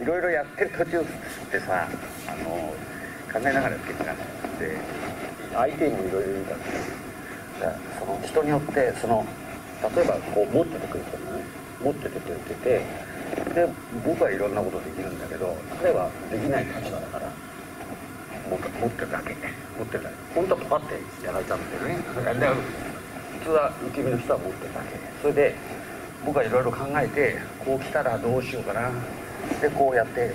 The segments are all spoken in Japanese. いろいろやってる途中ってさ、考えながら受けてなくて、相手にもいろいろ言うんだって、その人によって、その例えばこう持っててくれてるのね、持っててくれてて、で僕はいろんなことできるんだけど、彼はできない立場だから、持ってるだけ、持ってるだけ、本当はパッてやられちゃうんだよね。で普通は受け身の人は持ってるだけ、それで僕はいろいろ考えて、こう来たらどうしようかな、でこうやって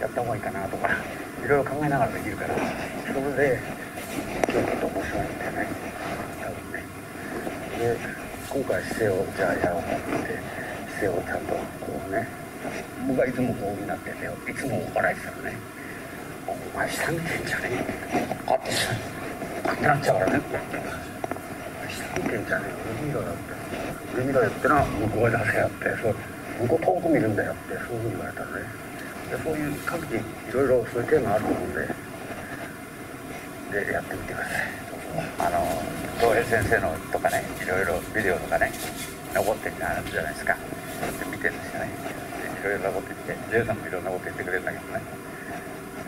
やった方がいいかなとか、いろいろ考えながらできるから、それで今日ちょっと面白いんだよね、多分ね。で今回姿勢をじゃあやろうと思って姿勢をちゃんとこうね、僕はいつもこうになってて、いつも笑いてたらね、お前下見てんじゃねえ、あってあってなっちゃうからね、下見てんじゃねえ、上見ろよって、上見ろよってのは向こうへ出せよって、向こう遠く見るんだよって、そういうふうに言われたらね。でそういう各自いろいろそういうテーマあると思うんで、でやってみてください。東平先生のとかね、いろいろビデオとかね残ってるじゃないですか。で見てるんですよね。いろいろなこと言って、ジェイさんもいろんなこと言ってくれるんだけどね、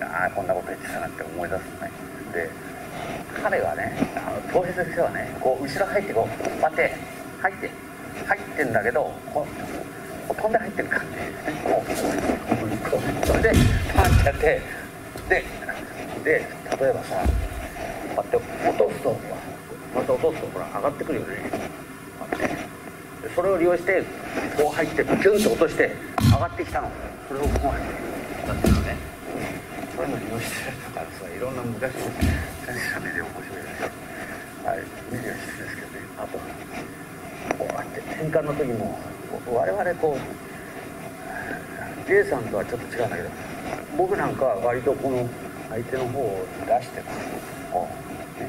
ああこんなこと言ってたなって思い出すね。で彼はね、東平先生はね、こう後ろ入ってこう待って入ってんだけど、こう飛んで入ってる感じ、それでパンってやって、で例えばさ、こうやって落とすと、また落とすとほら上がってくるよね。それを利用してこう入って、キュンって落として上がってきたの、それをこう入ってだったのね。そういうの利用してるとかさ、いろんな昔の先生のビデオ面白いですよ。あれビデオ室ですけどね。あとこうやって転換の時も、我々こう J さんとはちょっと違うんだけど、僕なんかは割とこの相手の方を出してた、こう、ね、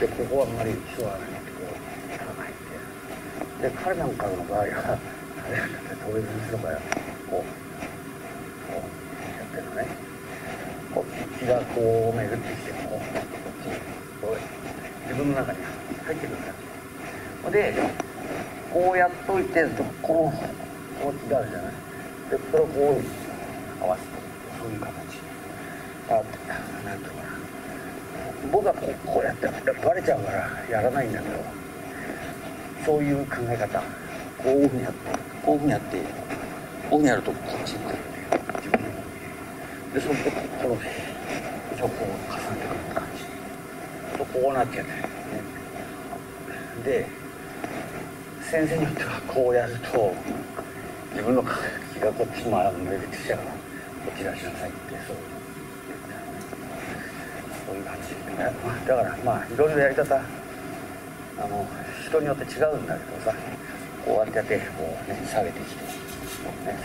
でここはあんまり人はないってこういかないって。で彼なんかの場合は当然の人がこうやってるのね、こっちがこう巡ってきて、こっちにこう自分の中に入ってくるんだよ。でこうやっといて、こうこっちがあるじゃない。でこれをこう合わせて、そういう形。あってなんとかな。僕はこうやってバレちゃうからやらないんだけど、そういう考え方。こういうふうにやって、こういうふうにやって、こういうふうにやるとこっちに来るっていう自分の方に。でそれでこのそこを重ねてくる感じ。とこうなっちゃうね。で。先生によってはこうやると自分の気がこっちに巡ってきちゃうから、こっち出しなさいって、そういう感じだから、まあいろいろやり方人によって違うんだけどさ、こうやってやってこうね下げてきて、ね、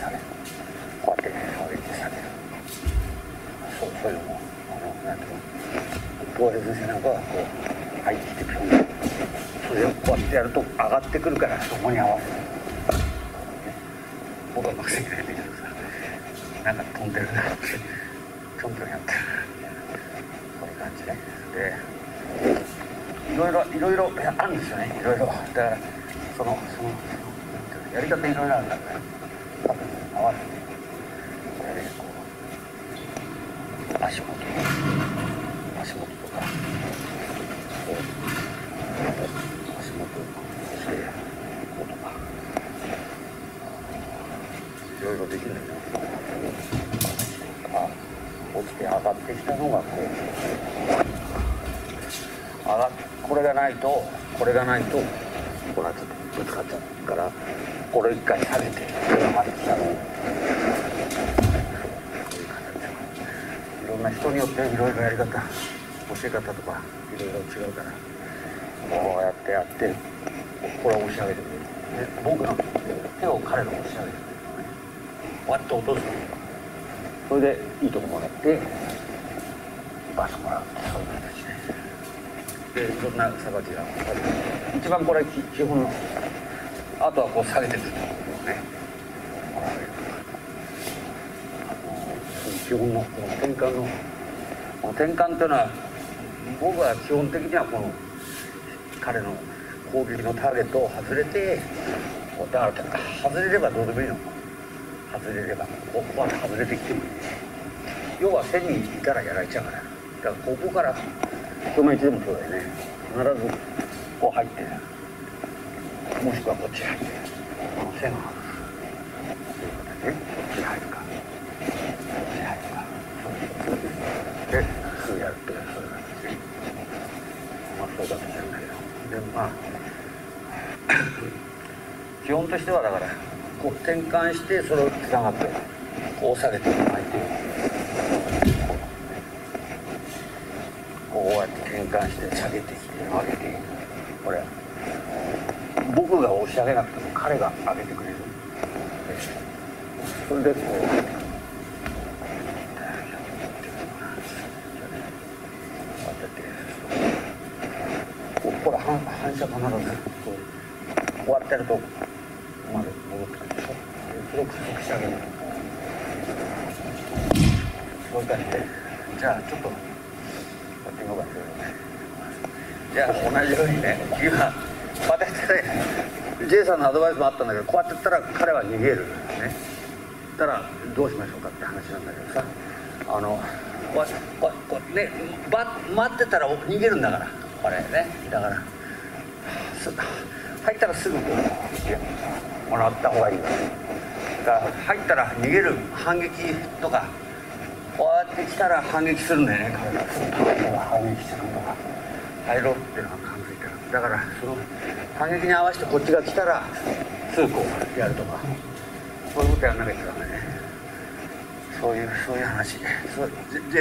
下げこうやってね下げて下げる、そういうのもなんていうの、東平先生なんかはこう入ってきてくる。それをこうやってやると上がってくるから、そこに合わせる、ね、僕はうまくせきないんだけどさ、なんか飛んでるなってぴょんぴょんやってるこういう感じね。でいろいろあるんですよね、いろいろ。だからそのやり方いろいろあるんだから、多分合わせてこれでこう足元とかこう。いろいろできるんだよ。落ちて上がってきたのがこう、これがないとこうなっちゃってぶつかっちゃうから、これ一回下げて上まで来たの。いろんな人によっていろいろやり方、教え方とかいろいろ違うから、こうやってやってこれを押し上げてくれる。僕の手を彼の押し上げてくれる。わっと落とす、それでいいとこもらってバスもらう、そういう形で、いろんなさばきが一番これ基本の、あとはこう下げてるね、基本のこの転換の、この転換っていうのは僕は基本的にはこの彼の攻撃のターゲットを外れて、だから外れればどうでもいいの。外れればここから外れてきても要は1000人いたらやられちゃうから、だからここからこの位置でもそうだよね、必ずこう入ってる、もしくはこっち入ってる、この線を外すということで、ね、こっち入るかこっち入るか、そうですね、で数やるっていうのはそういう感じで、まあそうだったじゃないけど、でまあ基本としてはだからこう転換してそれをつながってこう下げて巻いてこうやって転換して下げてきて上げていく、これ僕が押し上げなくても彼が上げてくれる、それでこう。これ反射必ずこう終わってるとここまで戻ってくるでしょ、それを加速してあげる、そういう感じで、じゃあちょっとやってみようかというのね、じゃあ同じようにね、今こうやってね J さんのアドバイスもあったんだけど、こうやってやったら彼は逃げるね、たらどうしましょうかって話なんだけどさ、こうね待ってたら逃げるんだから、これね、だから入ったらすぐもらった方がいいよ、だから入ったら逃げる反撃とか、こうやって来たら反撃するんだよね、彼がすぐ反撃してくるとか入ろうっていうのが感づいたら、だからその反撃に合わせてこっちが来たらすぐこうやるとか、そういうことやんなきゃいけないね、そういう話、J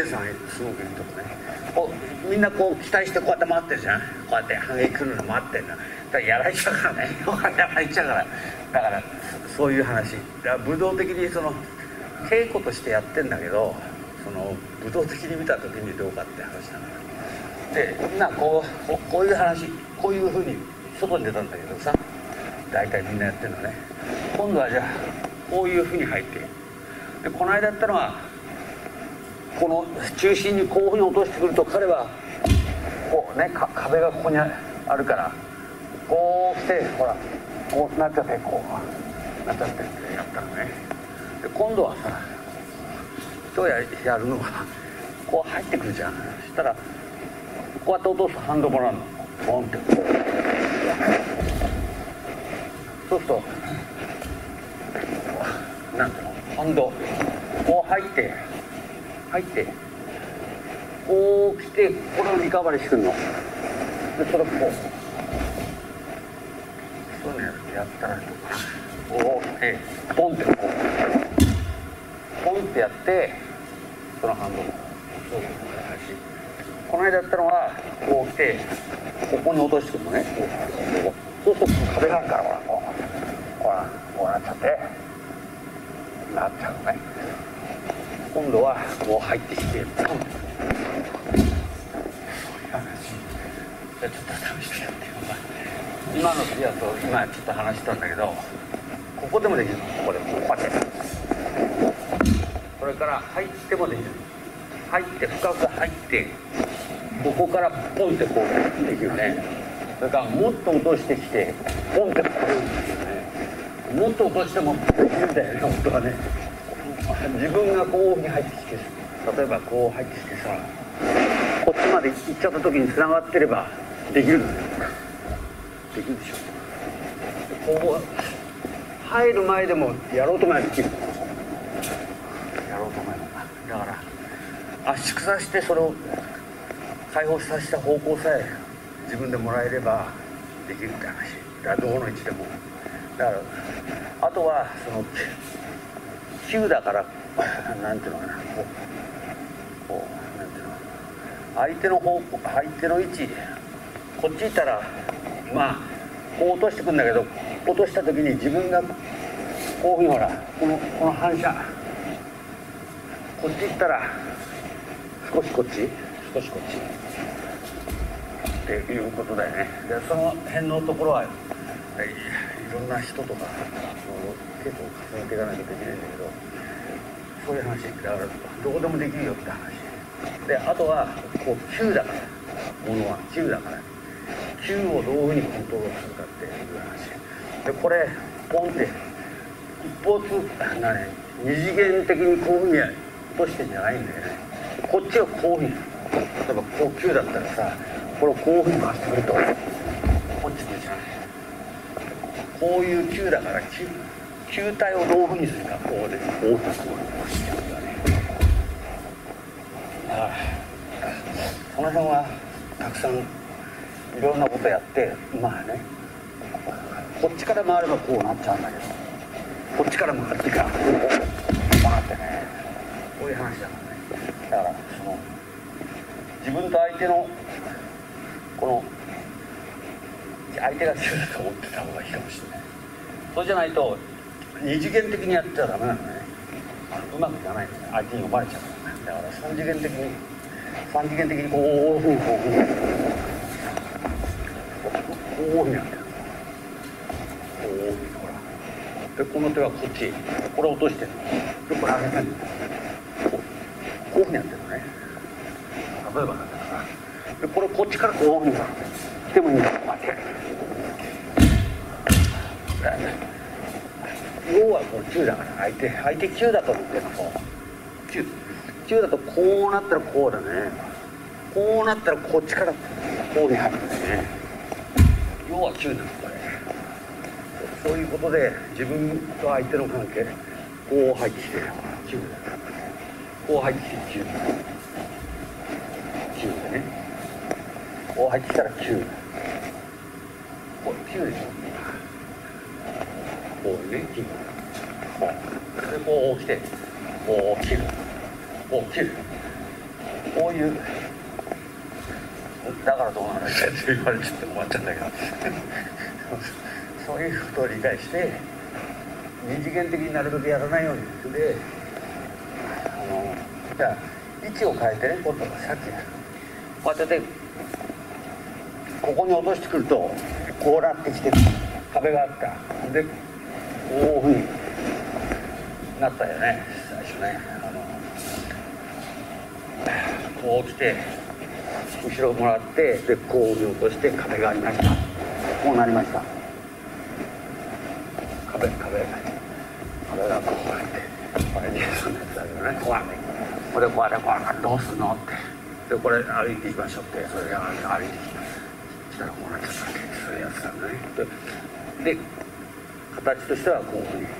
さんすごくいいとこね、こうみんなこう期待してこうやって待ってるじゃん、こうやって反撃来るの待ってるんだ、だからやられちゃうからねやられちゃうから、だからそういう話だから、武道的にその稽古としてやってんだけど、その武道的に見た時にどうかって話なんだよ。でみんなこういう話、こういうふうに外に出たんだけどさ、大体みんなやってるのね、今度はじゃあこういうふうに入っていく、でこの間やったのはこの中心にこういうふうに落としてくると、彼はこうね壁がここにあるから、こうしてほらこうなっちゃってこうなっちゃってってやったのね。で今度はさ人やるのがこう入ってくるじゃん、そしたらこうやって落とすとハンドもらうの、ボンってこう、そうするとなんていうの、今度こう入ってこう来て、これをリカバリーしてくるので、それをこうそういうのやったらこう来てポンってこうポンってやって、その反動この間やったのはこう来てここに落としてくるのね、そうすると壁があるからこうなっちゃってなっちゃうね。今度はこう入ってきてる、そういう話。じゃあちょっと試してやってみようか。今の次だと今ちょっと話したんだけど、ここでもできるの、ここでもこうやって、それから入ってもできる、入って深く入ってここからポンってこうできるね。それからもっと落としてきてポンってこう。もっと落としてもできるんだよね、本当はね。自分がこうに入ってきて、例えばこう入ってきてさ、こっちまで行っちゃった時につながってればできるんだよ、できるでしょ。こう入る前でもやろうと前できる、やろうと前だから、圧縮させてそれを解放させた方向さえ自分でもらえればできるって話だから、どこの位置でも。だからあとはその9だから、なんていうのかな、こうなんていうの、相手の位置、こっちいたらまあこう落としてくんだけど、落とした時に自分がこういうふうにほらこの反射、こっちいったら少しこっち少しこっちっていうことだよね。でその辺のところは、いろんな人とか結構重ねていかなきゃいけないんだけど、そういう話だからどこでもできるよって話で、あとはこう9だから、ものは9だから9をどういうふうにコントロールするかっていう話で、これポンってポーツだからね、二次元的にこういうふうに落としてんじゃないんだよね。こっちはこういうふうに、例えばこう球だったらさ、これをこういうふうに回してくるとこっちでじゃない。こういう球だから球体をどういうふうにするか、こうでこういうふうにしてるんだね。だからその辺はたくさんいろんなことやって、まあね、こっちから回ればこうなっちゃうんだけど。こっちから回っていくから、こう回ってね、こういう話だからね。だからその自分と相手のこの相手が強いと思ってた方がいいかもしれない。そうじゃないと二次元的にやっちゃダメなのね。うまくいかないのね。相手に読まれちゃうからね。だから三次元的にこうなんだよ。で、この手はこっち、これ落としてるの、これ上げてるの、こういうふうにやってるのね。例えばなんだから、でこれこっちからこういうふうに来てもいいんだろう、待って要はこう9だから、相手9だと思ってるの、こう9だとこうなったらこうだね、こうなったらこっちからこうに入るんだよね。要は9なの、これ。そういうことで自分と相手の関係、こう入ってきて9、こう入ってきて9でね、こう入ってきたら9、こう9でしょ、こうね、こうでこう来て、こう切る、こう切る、こういう、だからどうなるって言われちゃって終わっちゃうんだけどそういうことを理解して、二次元的になるべくやらないようにする。で、じゃあ位置を変えてね、今度はさっきこうやってここに落としてくるとこうなってきて、壁があったでこういうふうになったよね、最初ね。こう来て後ろもらって、でこう落として壁がありました、こうなりました、壁がこうやって、これに住んでたけどね、怖い、これ怖い、怖い、どうすんのって、でこれ歩いていきましょうって、それで歩いてきたらこうなっちゃったわけ、そういうやつだね。で形としてはこういうふうになっ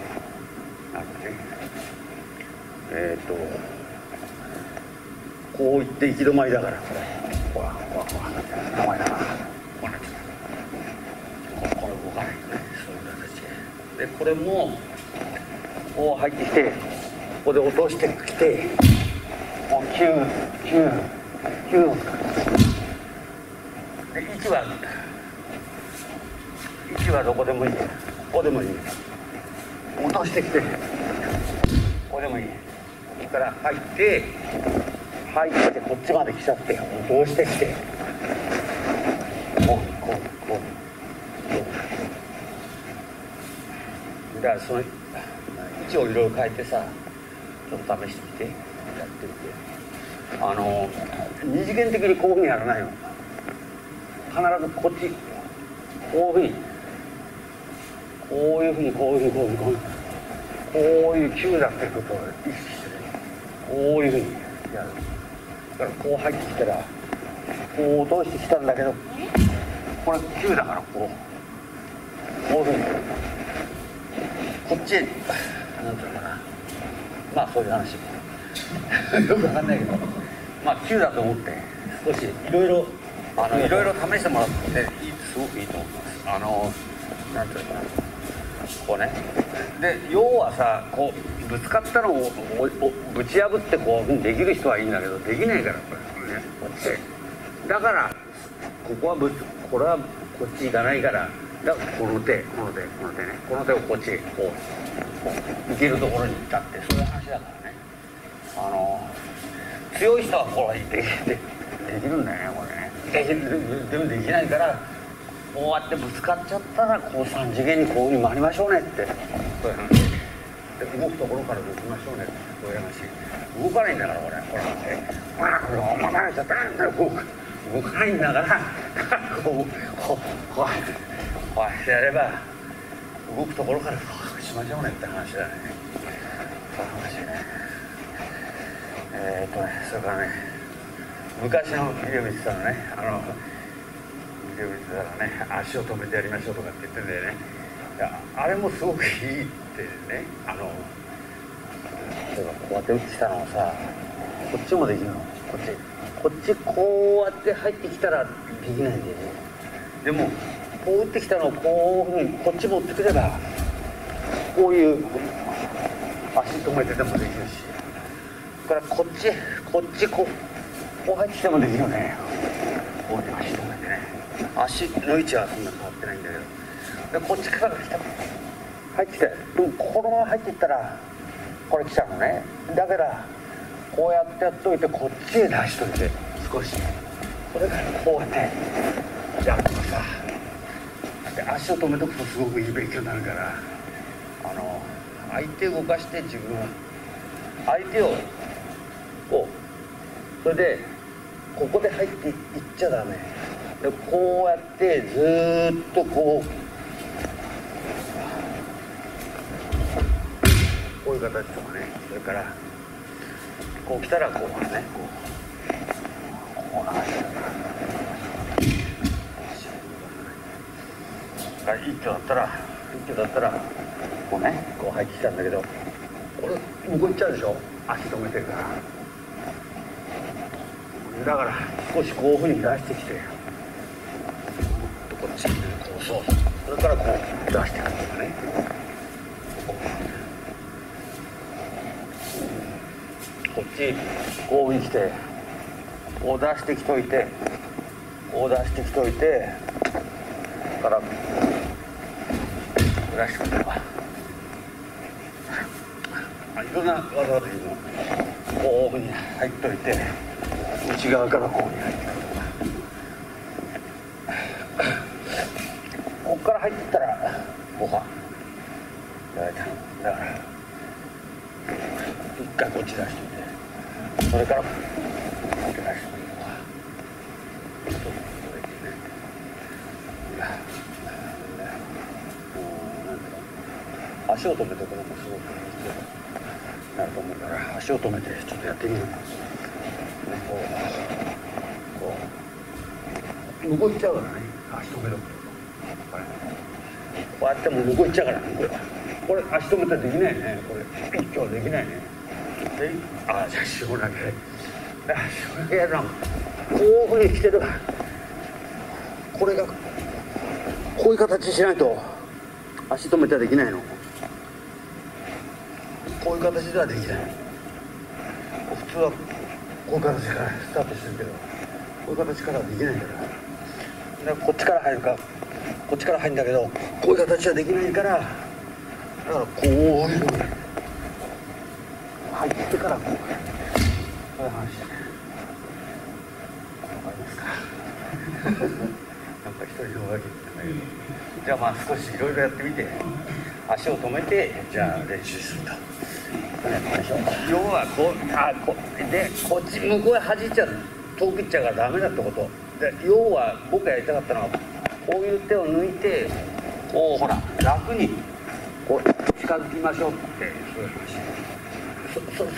てね、こういって行き止まりだから、これほらほらほら行き止まりだからこうなっちゃった、これ動かないよね、そういう形で、これもこう入ってきて、ここで落としてきて、もう9を使ってで、位置はどこでもいい、ここでもいい、落としてきてここでもいい、ここから入ってこっちまで来ちゃって、落としてきてこうだから、その位置をいろいろ変えてさ、ちょっと試してみて、やってみて、二次元的にこういうふうにやらないよ。必ずこっち、こういうふうに、こういう球だってことを意識してね、こういうふうにやる。だからこう入ってきたら、こう落としてきたんだけど、これ球だからこういうふうにやる。こっちへなんていうのかな、まあそういう話よく分かんないけど、まあ9だと思って少しいろいろ試してもらってすごくいいと思います。なんていうのかな、こうね、で要はさ、こうぶつかったのをぶち破ってこうできる人はいいんだけど、できないからこれね、こっちだから、これはこっち行かないから、この手ね、この手をこっちへこう行けるところに行ったって、そういう話だからね。強い人はこれできるんだよね、これね。でもできないから、こうやってぶつかっちゃったら、こう3次元にこういうふうに回りましょうねって、そういう話で、動くところから動きましょうねって、そういう話。動かないんだから、これまたやっちゃったんだよ、動かないんだから、こうやってやれば、動くところからしましょうねって話だね。話ね。それからね、昔の秀光さんね、秀光さんがね、足を止めてやりましょうとかって言ってんだよね。あれもすごくいいってね、例えばこうやって打ってきたのをさ、こっちもできるの。こっちこうやって入ってきたらできないんだよね。でもこう打ってきたのをこういうふうにこっち持ってくれば、こういう足止めてでもできるし、だからこっちこう入ってきてもできるよね。こうやって足止めてね、足の位置はそんな変わってないんだけど、でこっちから来た、入ってきて、でもこのまま入っていったらこれ来ちゃうのね。だからこうやってやっといて、こっちへ出しといて、少しこれからこうやってやるとかさ、足を止めとくとすごくいい勉強になるから、相手を動かして自分は相手をこう、それでここで入っていっちゃダメで、こうやってずーっとこういう形とかね、それからこう来たらこうね、こう流して。一挙だったらこうね、こう入ってきたんだけど、これ向こう行っちゃうでしょ、足止めてるから。だから少しこういうふうに出してきて、こっちにこう、そう、それからこう出してくるとかね、こっちこういうふうに来て、こう出してきといて、こう出してきといてかららしてくれば、いろんな技ができるの。こういうふうに入っといて、内側からこうに入ってくるとか、こっから入っていったらご飯だから、一回こっち出しておいて、それからこう出しておいて。足を止めておくのもすごく必要なると思うから、足を止めてちょっとやってみる。こう向こう行っちゃうからね、足止めろ、こうやっても向こう行っちゃうからね、これ足止めたらできないね、これ一挙できないね。で、ああ、じゃあ足を投げ、足を投げやるの、こういうふうに来てる、これがこういう形しないと足止めたらできないの。こういう形ではできない。普通はこういう形からスタートしてるけど、こういう形からはできないから。こっちから入るか、こっちから入るんだけど、こういう形はできないから、だからこういうふうに入ってからこう。こういう話。わかりますか。なんか一人のわけじゃないけど。じゃあまあ少しいろいろやってみて。足を止めて、じゃあ練習すると。要はこうでこっち向こうへ弾いちゃう、遠く行っちゃうからダメだってこと。で、要は僕がやりたかったのは、こういう手を抜いて、こうほら楽にこう近づきましょうって、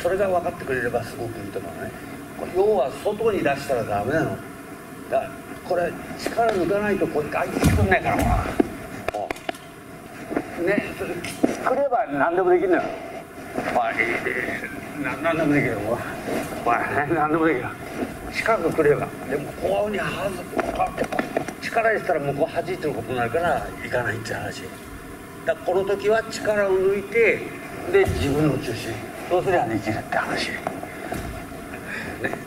それが分かってくれればすごくいいと思うね。要は外に出したらダメなのだ。これ力抜かないとこう相手作んないからね、それ来れば何でもできるのよ。何でもできるよ。何でもできる。近く来れば。でもこういうふうにはずって力入れてたら向こう弾いてることになるから行かないって話。だからこの時は力を抜いて、で自分の中心。そうすればできるって話。ね、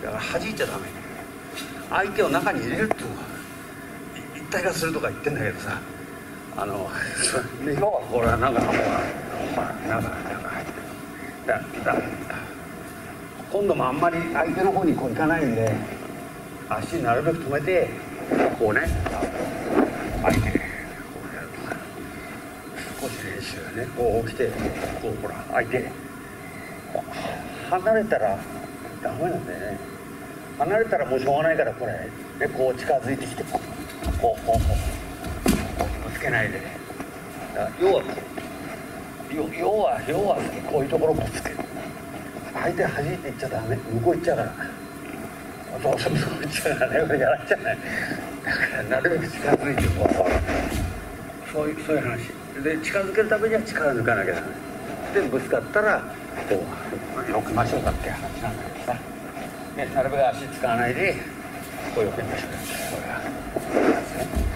だから弾いちゃダメ。相手を中に入れるっていうのは一体化するとか言ってんだけどさ。要はこれは中の方が入ってるだ今度もあんまり相手の方にこう行かないんで、足なるべく止めてこうね、相手こうやるとか、少し練習がね、こう起きて、こうほら相手離れたらダメなんだよね。離れたらもうしょうがないから、これでこう近づいてきて、こう。つけないで、要は要はこういうところぶつける、相手弾いていっちゃダメ、向こう行っちゃうから、どうせ向こう行っちゃうからね、これやられちゃうね。だからなるべく近づいてこう、そういう話で、近づけるためには力抜かなきゃダメで、ぶつかったらこうよくましょうかっていう話なんだけどさ、ね、なるべく足使わないでこうよくましょうかっていう話ね。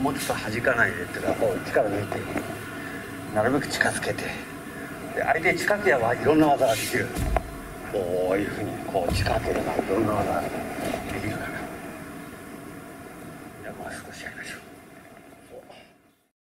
もうちょっと弾かないでっていうか、こう力抜いてなるべく近づけて、で相手近ければいろんな技ができる、こういうふうにこう近ければいろんな技ができるから、いや、もう少し。